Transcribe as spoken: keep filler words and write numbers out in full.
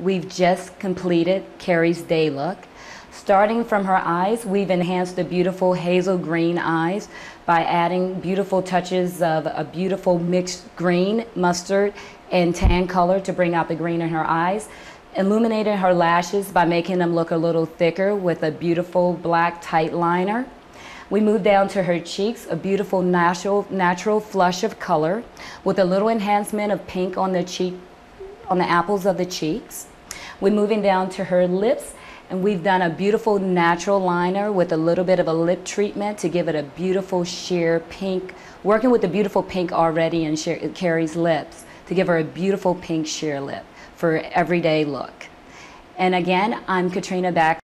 We've just completed Carrie's day look. Starting from her eyes, we've enhanced the beautiful hazel green eyes by adding beautiful touches of a beautiful mixed green, mustard, and tan color to bring out the green in her eyes. Illuminated her lashes by making them look a little thicker with a beautiful black tight liner. We moved down to her cheeks, a beautiful natural, natural flush of color with a little enhancement of pink on the cheek, on the apples of the cheeks. We're moving down to her lips, and we've done a beautiful natural liner with a little bit of a lip treatment to give it a beautiful sheer pink, working with the beautiful pink already in Carrie's lips to give her a beautiful pink sheer lip for everyday look. And again, I'm Katrina Bax.